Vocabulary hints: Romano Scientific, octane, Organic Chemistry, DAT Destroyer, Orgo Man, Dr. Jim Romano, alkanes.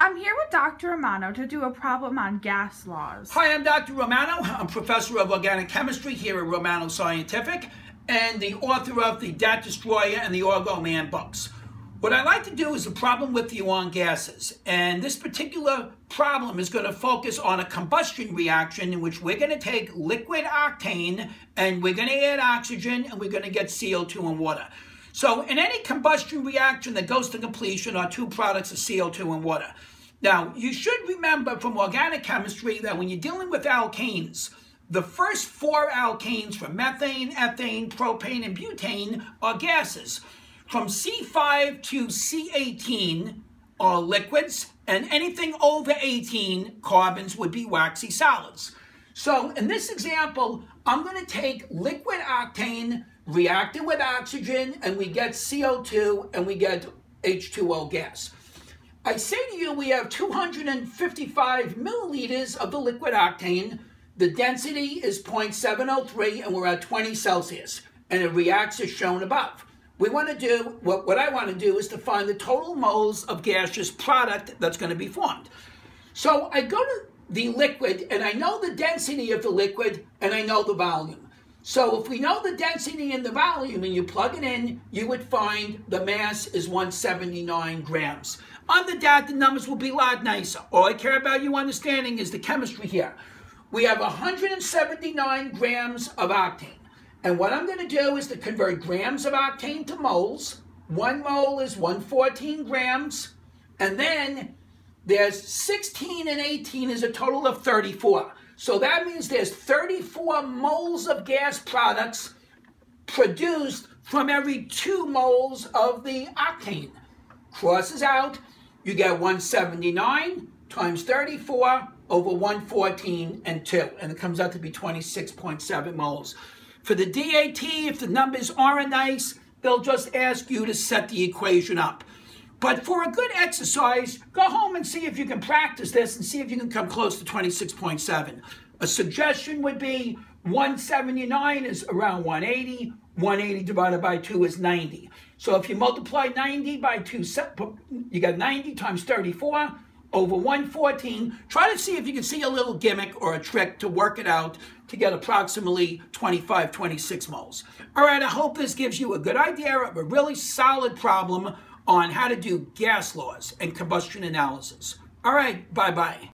I'm here with Dr. Romano to do a problem on gas laws. Hi, I'm Dr. Romano. I'm professor of organic chemistry here at Romano Scientific and the author of the DAT Destroyer and the Orgo Man books. What I like to do is a problem with you on gases, and this particular problem is going to focus on a combustion reaction in which we're going to take liquid octane and we're going to add oxygen and we're going to get CO2 and water. So in any combustion reaction that goes to completion are two products of CO2 and water. Now, you should remember from organic chemistry that when you're dealing with alkanes, the first four alkanes from methane, ethane, propane, and butane are gases. From C5 to C18 are liquids, and anything over 18 carbons would be waxy solids. So in this example, I'm going to take liquid octane, reacting with oxygen, and we get CO2 and we get H2O gas. I say to you, we have 255 milliliters of the liquid octane. The density is 0.703 and we're at 20 Celsius. And it reacts as shown above. We want to do, what I want to do is to find the total moles of gaseous product that's going to be formed. So I go to the liquid and I know the density of the liquid and I know the volume. So if we know the density and the volume and you plug it in, you would find the mass is 179 grams. On the DAT, the numbers will be a lot nicer. All I care about you understanding is the chemistry here. We have 179 grams of octane. And what I'm going to do is to convert grams of octane to moles. 1 mole is 114 grams. And then there's 16 and 18 is a total of 34. So that means there's 34 moles of gas products produced from every 2 moles of the octane. Crosses out, you get 179 times 34 over 114 and 2. And it comes out to be 26.7 moles. For the DAT, if the numbers aren't nice, they'll just ask you to set the equation up. But for a good exercise, go home and see if you can practice this and see if you can come close to 26.7. A suggestion would be 179 is around 180. 180 divided by 2 is 90. So if you multiply 90 by 2, you got 90 times 34 over 114. Try to see if you can see a little gimmick or a trick to work it out to get approximately 25, 26 moles. All right, I hope this gives you a good idea of a really solid problem on how to do gas laws and combustion analysis. All right, bye-bye.